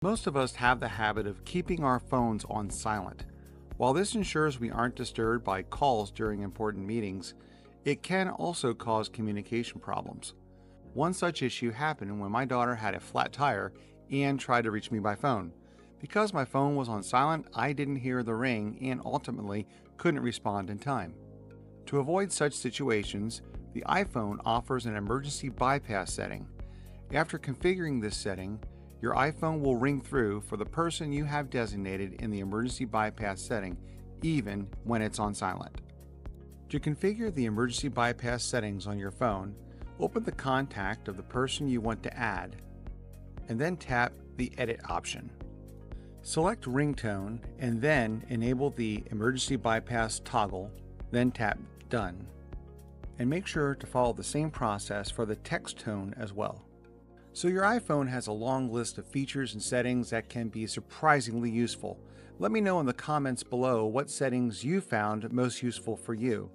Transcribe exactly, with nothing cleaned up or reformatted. Most of us have the habit of keeping our phones on silent. While this ensures we aren't disturbed by calls during important meetings, it can also cause communication problems. One such issue happened when my daughter had a flat tire and tried to reach me by phone. Because my phone was on silent, I didn't hear the ring and ultimately couldn't respond in time. To avoid such situations, the iPhone offers an emergency bypass setting. After configuring this setting, your iPhone will ring through for the person you have designated in the emergency bypass setting, even when it's on silent. To configure the emergency bypass settings on your phone, open the contact of the person you want to add, and then tap the Edit option. Select Ringtone, and then enable the emergency bypass toggle, then tap Done. And make sure to follow the same process for the text tone as well. So your iPhone has a long list of features and settings that can be surprisingly useful. Let me know in the comments below what settings you found most useful for you.